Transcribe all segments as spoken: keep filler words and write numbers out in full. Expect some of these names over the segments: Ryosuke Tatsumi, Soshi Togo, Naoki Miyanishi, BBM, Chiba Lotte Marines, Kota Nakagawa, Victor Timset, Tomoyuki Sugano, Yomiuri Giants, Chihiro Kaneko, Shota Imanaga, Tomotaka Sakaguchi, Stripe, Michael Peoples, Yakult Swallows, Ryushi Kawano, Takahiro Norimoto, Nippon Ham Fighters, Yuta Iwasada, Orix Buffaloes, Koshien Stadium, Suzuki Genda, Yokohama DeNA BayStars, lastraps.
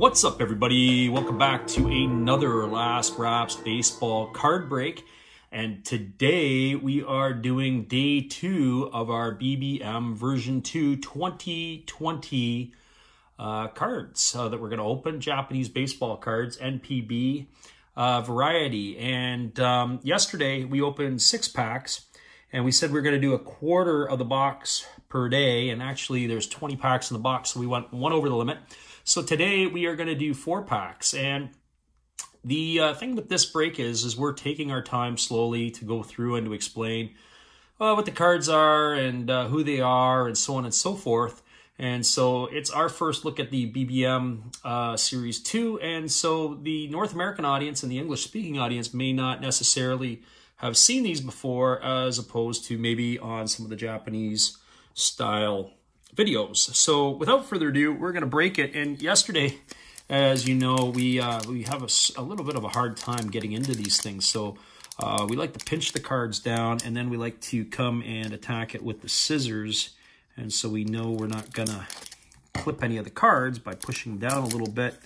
What's up, everybody? Welcome back to another Last Wraps baseball card break. And today we are doing day two of our B B M version two twenty twenty uh, cards uh, that we're going to open. Japanese baseball cards, N P B uh, variety. And um, yesterday we opened six packs and we said we we're going to do a quarter of the box per day. And actually there's twenty packs in the box, so we went one over the limit. So today we are going to do four packs, and the uh, thing with this break is, is we're taking our time slowly to go through and to explain uh, what the cards are and uh, who they are and so on and so forth. And so it's our first look at the B B M uh, Series two, and so the North American audience and the English-speaking audience may not necessarily have seen these before, as opposed to maybe on some of the Japanese-style videos. So without further ado, we're going to break it. And yesterday, as you know, we uh, we have a, a little bit of a hard time getting into these things. So uh, we like to pinch the cards down, and then we like to come and attack it with the scissors. And so we know we're not going to clip any of the cards by pushing down a little bit.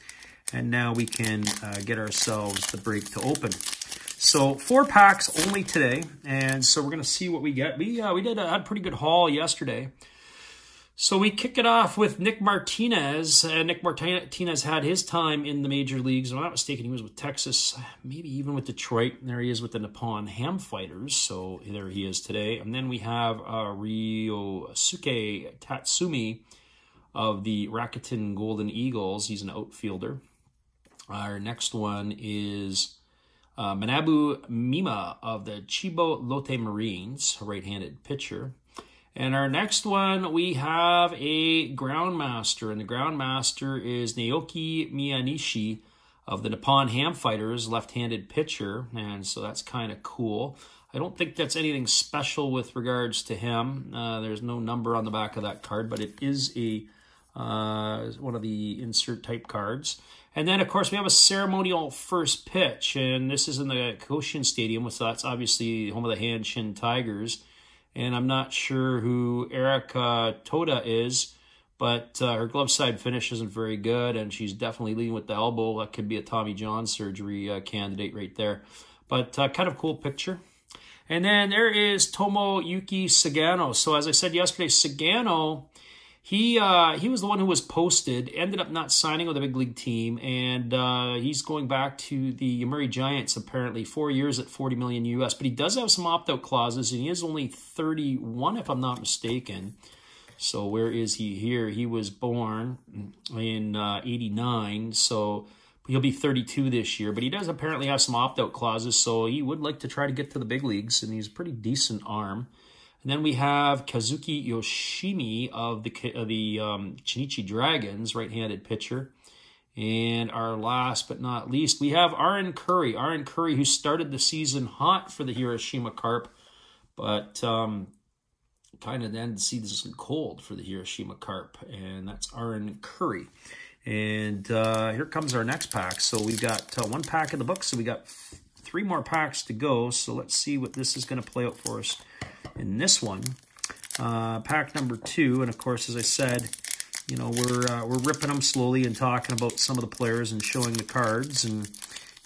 And now we can uh, get ourselves the break to open. So four packs only today. And so we're going to see what we get. We, uh, we did a, had a pretty good haul yesterday. So we kick it off with Nick Martinez. Uh, Nick Martinez had his time in the major leagues. If I'm not mistaken, he was with Texas, maybe even with Detroit. And there he is with the Nippon Ham Fighters. So there he is today. And then we have uh, Ryosuke Tatsumi of the Rakuten Golden Eagles. He's an outfielder. Our next one is uh, Manabu Mima of the Chiba Lotte Marines, a right-handed pitcher. And our next one, we have a Groundmaster. And the Groundmaster is Naoki Miyanishi of the Nippon Ham Fighters, left-handed pitcher. And so that's kind of cool. I don't think that's anything special with regards to him. Uh, there's no number on the back of that card, but it is a uh, one of the insert-type cards. And then, of course, we have a ceremonial first pitch. And this is in the Koshien Stadium, so that's obviously home of the Hanshin Tigers. And I'm not sure who Erika Toda is, but uh, her glove side finish isn't very good, and she's definitely leading with the elbow. That could be a Tommy John surgery uh, candidate right there. But uh, kind of cool picture. And then there is Tomoyuki Sugano. So as I said yesterday, Sugano, he uh, he was the one who was posted, ended up not signing with a big league team, and uh, he's going back to the Yomiuri Giants, apparently, four years at forty million U S. But he does have some opt-out clauses, and he is only thirty-one, if I'm not mistaken. So where is he here? He was born in uh, eighty-nine, so he'll be thirty-two this year. But he does apparently have some opt-out clauses, so he would like to try to get to the big leagues, and he's a pretty decent arm. And then we have Kazuki Yoshimi of the, of the um, Chunichi Dragons, right-handed pitcher. And our last but not least, we have Aaron Curry. Aaron Curry, who started the season hot for the Hiroshima Carp, but um, kind of ended the season cold for the Hiroshima Carp. And that's Aaron Curry. And uh, here comes our next pack. So we've got uh, one pack in the book, so we got three more packs to go. So let's see what this is going to play out for us in this one, uh, pack number two. And of course, as I said, you know, we're uh, we're ripping them slowly and talking about some of the players and showing the cards and,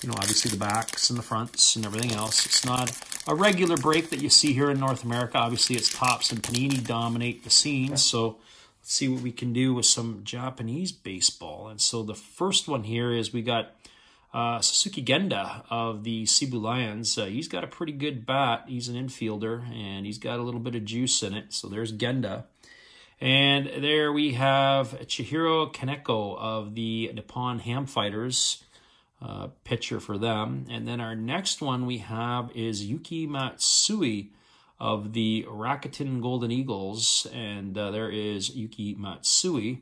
you know, obviously the backs and the fronts and everything else. It's not a regular break that you see here in North America. Obviously, it's Topps and Panini dominate the scene. So let's see what we can do with some Japanese baseball. And so the first one here is we got Uh, Suzuki Genda of the Cebu Lions. Uh, he's got a pretty good bat. He's an infielder, and he's got a little bit of juice in it. So there's Genda. And there we have Chihiro Kaneko of the Nippon Ham Fighters, uh, pitcher for them. And then our next one we have is Yuki Matsui of the Rakuten Golden Eagles. And uh, there is Yuki Matsui.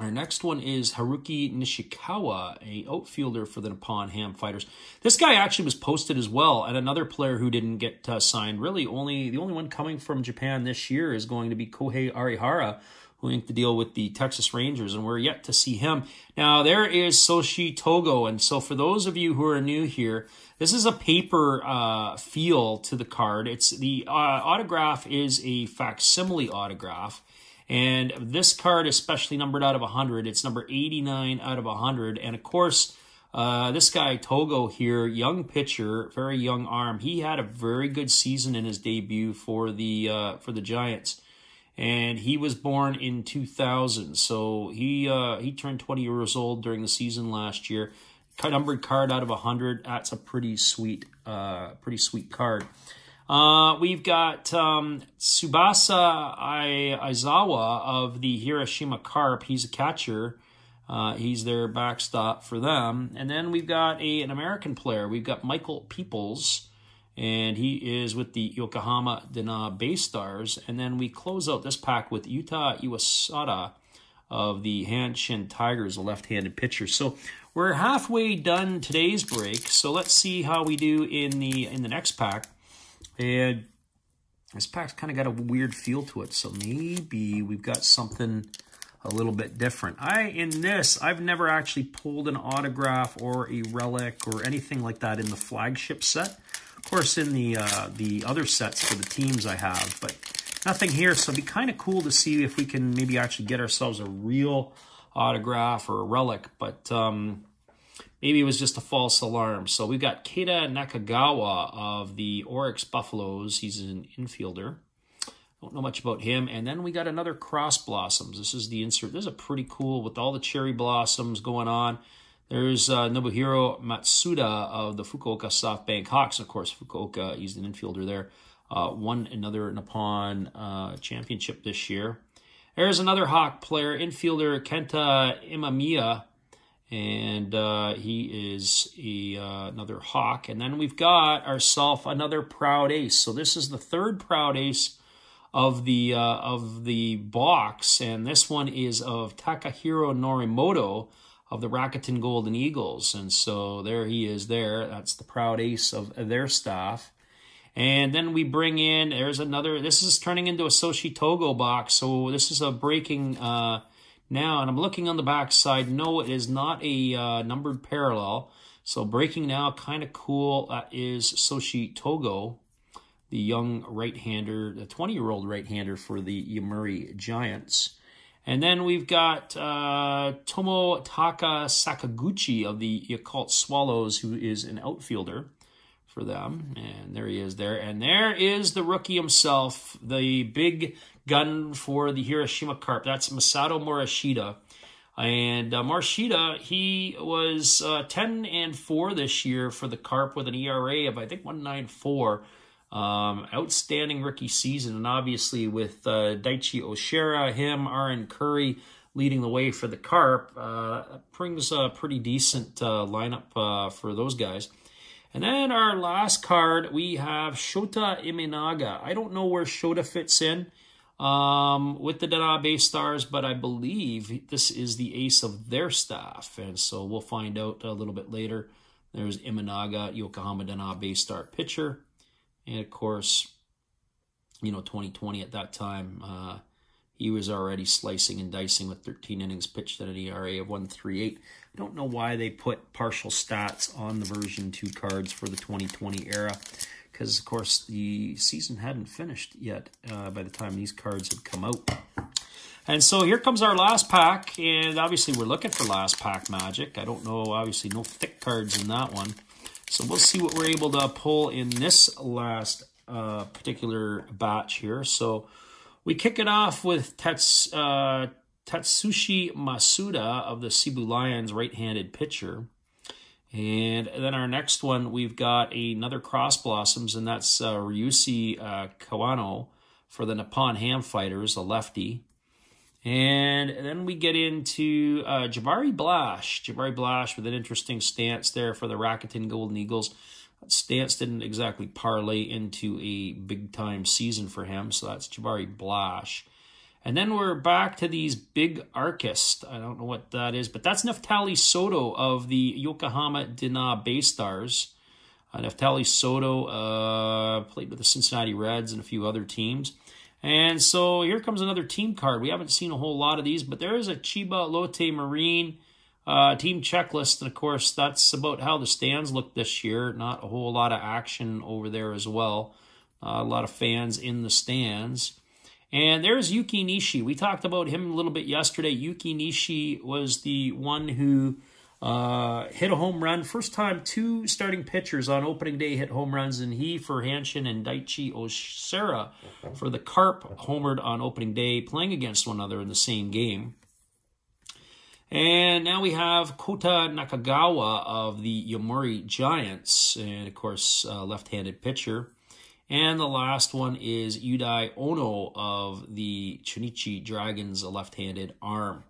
Our next one is Haruki Nishikawa, an outfielder for the Nippon Ham Fighters. This guy actually was posted as well, and another player who didn't get uh, signed. Really, only the only one coming from Japan this year is going to be Kohei Arihara, who inked the deal with the Texas Rangers, and we're yet to see him. Now, there is Soshi Togo, and so for those of you who are new here, this is a paper uh, feel to the card. It's the uh, autograph is a facsimile autograph. And this card is specially numbered out of one hundred. It's number eighty-nine out of one hundred. And, of course, uh, this guy, Togo here, young pitcher, very young arm. He had a very good season in his debut for the uh, for the Giants. And he was born in two thousand. So he, uh, he turned twenty years old during the season last year. Numbered card out of one hundred. That's a pretty sweet, uh, pretty sweet card. Uh, we've got um, Tsubasa Aizawa of the Hiroshima Carp. He's a catcher. Uh, he's their backstop for them. And then we've got a, an American player. We've got Michael Peoples, and he is with the Yokohama DeNA BayStars. And then we close out this pack with Yuta Iwasada of the Hanshin Tigers, a left-handed pitcher. So we're halfway done today's break. So let's see how we do in the in the next pack. And this pack's kind of got a weird feel to it, so maybe we've got something a little bit different. I in this, I've never actually pulled an autograph or a relic or anything like that in the flagship set. Of course, in the uh, the other sets for the teams I have, but nothing here. So it'd be kind of cool to see if we can maybe actually get ourselves a real autograph or a relic, but um, maybe it was just a false alarm. So we've got Keita Nakagawa of the Orix Buffaloes. He's an infielder. Don't know much about him. And then we got another Cross Blossoms. This is the insert. This is a pretty cool with all the cherry blossoms going on. There's uh, Nobuhiro Matsuda of the Fukuoka SoftBank Hawks. Of course, Fukuoka, he's an infielder there. Uh, won another Nippon uh, championship this year. There's another Hawk player, infielder Kenta Imamiya. And uh, he is a, uh, another Hawk. And then we've got ourselves another Proud Ace. So this is the third Proud Ace of the, uh, of the box. And this one is of Takahiro Norimoto of the Rakuten Golden Eagles. And so there he is there. That's the Proud Ace of their staff. And then we bring in, there's another, this is turning into a Soshi Togo box. So this is a breaking... Uh, now, and I'm looking on the back side. No, it is not a uh, numbered parallel. So breaking now, kind of cool, uh, is Soshi Togo, the young right-hander, the twenty-year-old right-hander for the Yomiuri Giants. And then we've got uh, Tomotaka Sakaguchi of the Yakult Swallows, who is an outfielder for them. And there he is there. And there is the rookie himself, the big gun for the Hiroshima Carp. That's Masato Morishita. And uh, Morishita, he was uh, ten and four this year for the Carp with an E R A of, I think, one point nine four. Um, outstanding rookie season. And obviously with uh, Daichi Oshira, him, Aaron Curry leading the way for the Carp, uh, brings a pretty decent uh, lineup uh, for those guys. And then our last card, we have Shota Imanaga. I don't know where Shota fits in um, with the DeNA BayStars, but I believe this is the ace of their staff. And so we'll find out a little bit later. There's Imanaga, Yokohama DeNA BayStar pitcher. And, of course, you know, twenty twenty at that time, uh, he was already slicing and dicing with thirteen innings pitched at an E R A of one point three eight. I don't know why they put partial stats on the version two cards for the twenty twenty era, because, of course, the season hadn't finished yet uh, by the time these cards had come out. And so here comes our last pack, and obviously we're looking for last pack magic. I don't know, obviously, no thick cards in that one. So we'll see what we're able to pull in this last uh, particular batch here. So we kick it off with Tets, uh, Tatsushi Masuda of the Cebu Lions, right-handed pitcher. And then our next one, we've got another Cross Blossoms, and that's uh, Ryushi uh, Kawano for the Nippon Ham Fighters, a lefty. And then we get into uh, Jabari Blasch. Jabari Blasch with an interesting stance there for the Rakuten Golden Eagles. Stance didn't exactly parlay into a big-time season for him, so that's Jabari Blasch. And then we're back to these big arcists. I don't know what that is, but that's Neftali Soto of the Yokohama DeNA BayStars. Uh, Neftali Soto uh, played with the Cincinnati Reds and a few other teams. And so here comes another team card. We haven't seen a whole lot of these, but there is a Chiba Lotte Marine Uh, team checklist, and of course, that's about how the stands look this year. Not a whole lot of action over there as well. Uh, a lot of fans in the stands. And there's Yuki Nishi. We talked about him a little bit yesterday. Yuki Nishi was the one who uh, hit a home run. First time two starting pitchers on opening day hit home runs, and he for Hanshin and Daichi Oshira for the Carp homered on opening day, playing against one another in the same game. And now we have Kota Nakagawa of the Yomiuri Giants, and of course, uh, left-handed pitcher. And the last one is Yudai Ono of the Chunichi Dragons, a left-handed arm.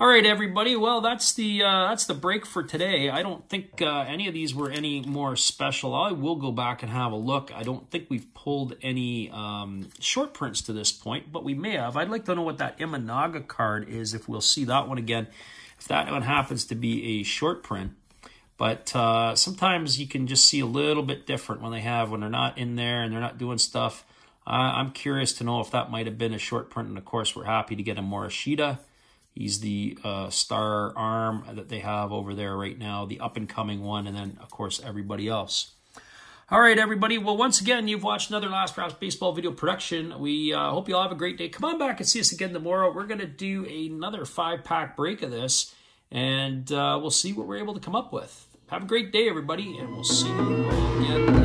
All right, everybody. Well, that's the uh, that's the break for today. I don't think uh, any of these were any more special. I will go back and have a look. I don't think we've pulled any um, short prints to this point, but we may have. I'd like to know what that Imanaga card is, if we'll see that one again, if that one happens to be a short print. But uh, sometimes you can just see a little bit different when they have, when they're not in there and they're not doing stuff. Uh, I'm curious to know if that might have been a short print, and of course, we're happy to get a Morishita. He's the uh, star arm that they have over there right now, the up-and-coming one, and then, of course, everybody else. All right, everybody. Well, once again, you've watched another Last Raps Baseball video production. We uh, hope you all have a great day. Come on back and see us again tomorrow. We're going to do another five-pack break of this, and uh, we'll see what we're able to come up with. Have a great day, everybody, and we'll see you all again.